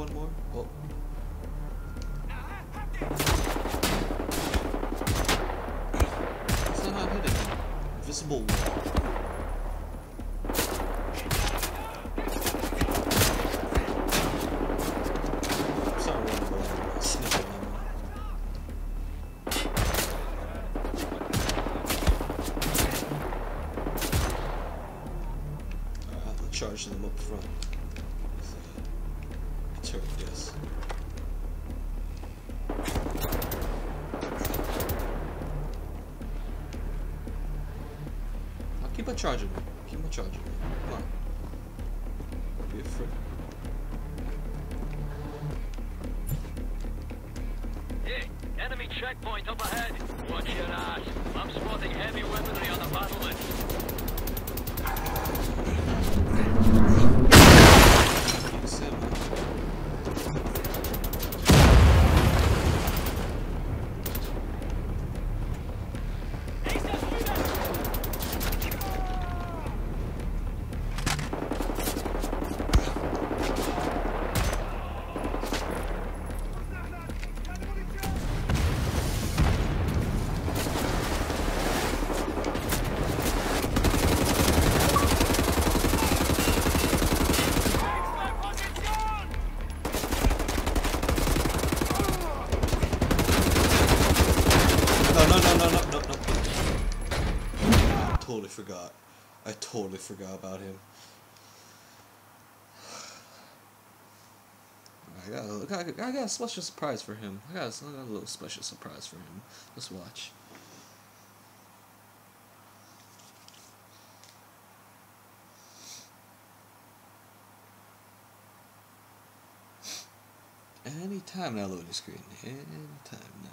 one more? Oh. Somehow hitting him. Invisible wall. Charging them up front. Let's hurt this. I'll keep on charging them. Keep on charging them. Come on. Don't be afraid. Hey, enemy checkpoint up ahead. Watch your ass. I'm spotting heavy weaponry on the battlements. Forgot about him. I got a special surprise for him. I got a little special surprise for him. Let's watch. Any time now, loading screen. Any time now.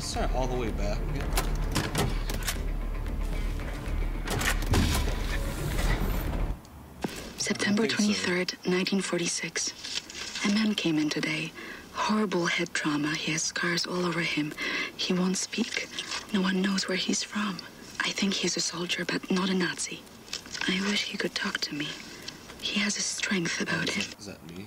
Start all the way back again. September 23rd, 1946. A man came in today. Horrible head trauma. He has scars all over him. He won't speak. No one knows where he's from. I think he's a soldier, but not a Nazi. I wish he could talk to me. He has a strength about him. Is that me?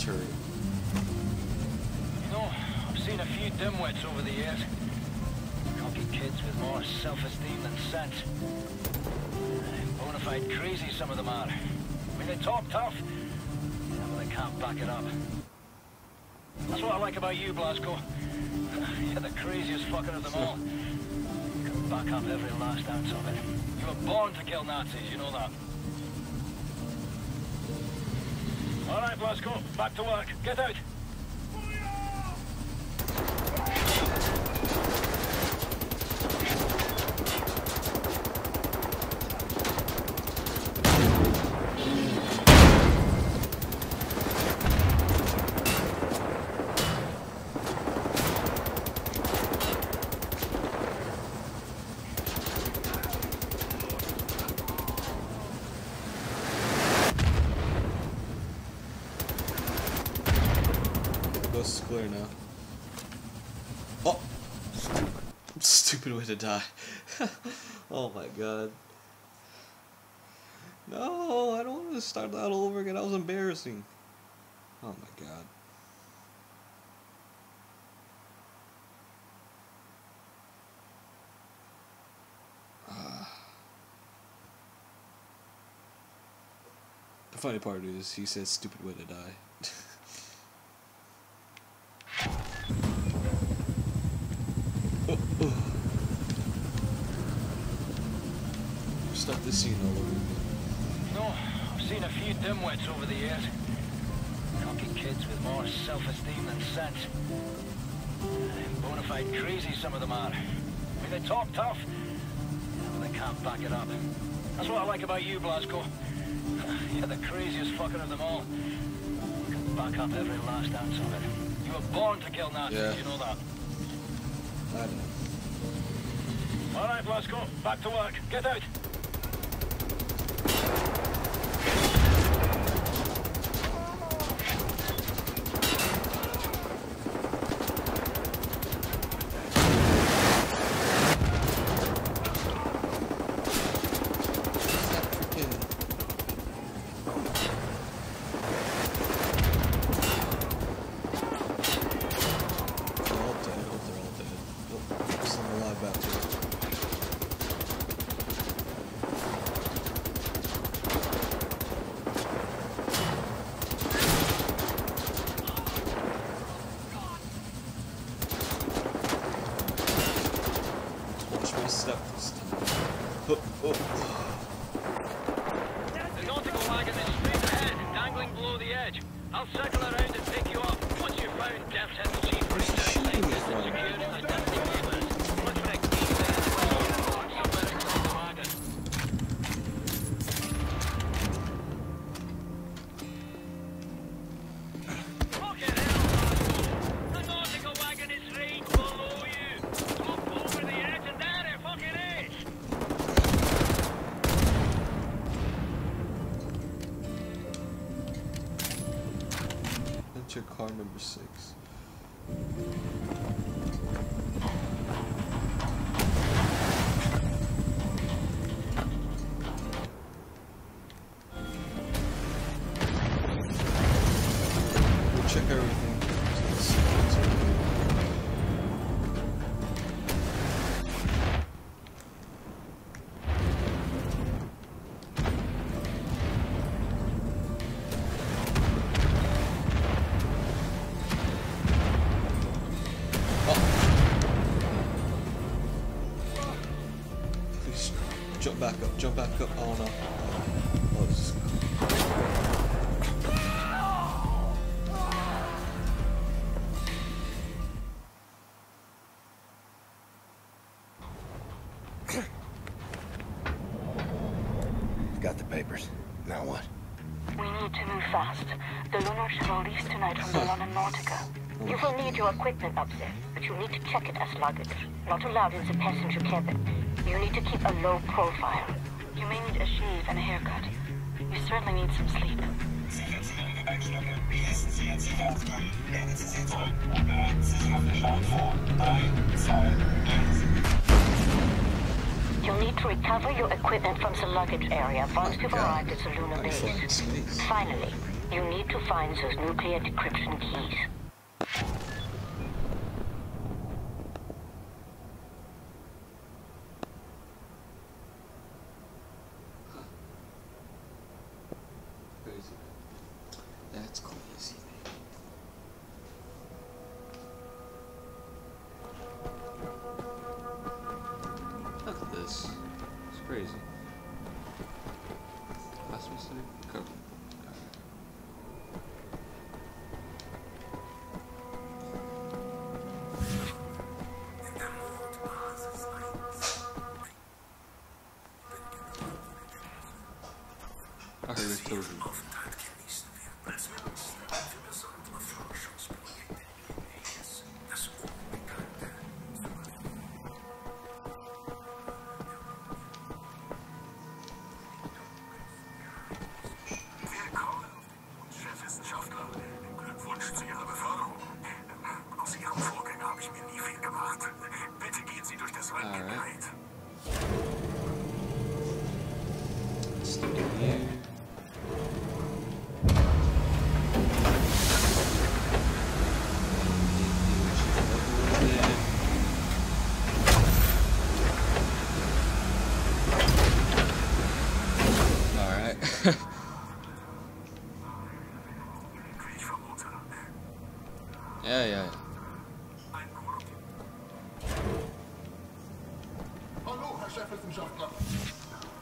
Turret. You know, I've seen a few dimwits over the years. Cocky kids with more self-esteem than sense. Bonafide crazy some of them are. I mean, they talk tough, but they can't back it up. That's what I like about you, Blasko. You're the craziest fucker of them all. You can back up every last ounce of it. You were born to kill Nazis, you know that. All right, Blasko, back to work. Get out. Clear now. Oh! Stupid way to die. Oh my god. No, I don't want to start that all over again. That was embarrassing. Oh my god. The funny part is he said stupid way to die. Stop this scene all over again. No, I've seen a few dimwits over the years. Cocky kids with more self-esteem than sense. Bonafide crazy some of them are. I mean, they talk tough, but they can't back it up. That's what I like about you, Blasko. You're the craziest fucker of them all. You can back up every last ounce of it. You were born to kill Nazis, yeah. You know that. I don't know. All right, Blasko, back to work. Get out. Car number 6. We'll check everything. Jump back up, oh no. Oh, this is cool. I've got the papers. Now what? We need to move fast. The Lunar shall release tonight from the Lunar Nautica. You will need your equipment up there, but you need to check it as luggage. Not allowed in the passenger cabin. You need to keep a low profile. You may need a shave and a haircut. You certainly need some sleep. You'll need to recover your equipment from the luggage area once you've arrived at the lunar base. Finally, you need to find those nuclear decryption keys. Crazy. Alright. Let's do it here.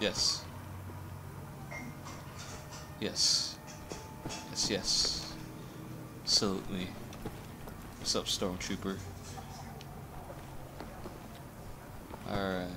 Yes. Yes. Yes, yes. Salute me. What's up, Stormtrooper? Alright,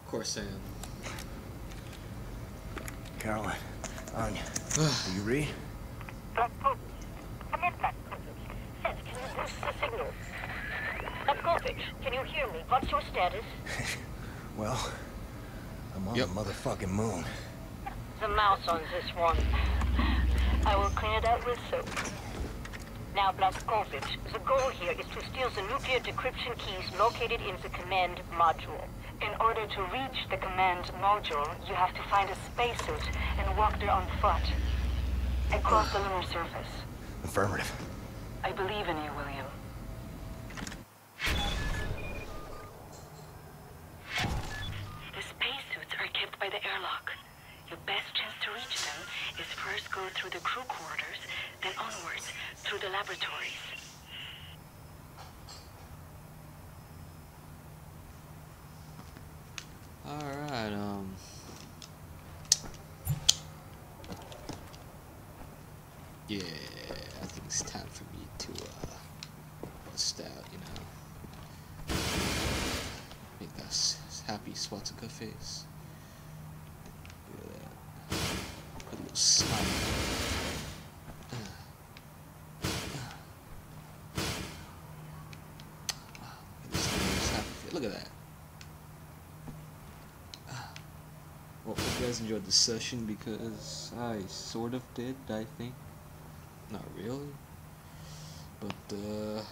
of course I am. Caroline, Anya, do you read? Seth, can you boost the signal? I'm Kovic, can you hear me? What's your status? Well, I'm on the motherfucking moon. The mouse on this one. I will clean it out with soap. Now, Blaskowicz, the goal here is to steal the nuclear decryption keys located in the command module. In order to reach the command module, you have to find a spacesuit and walk there on foot. Across the lunar surface. Affirmative. I believe in you, William. The spacesuits are kept by the airlock. Your best chance to reach them is first go through the crew quarters, then onwards through the laboratories. Alright, yeah, I think it's time for me to, bust out, you know. Make that happy swastika face. Look at that. A little slime. Enjoyed the session because I sort of did, I think. Not really. But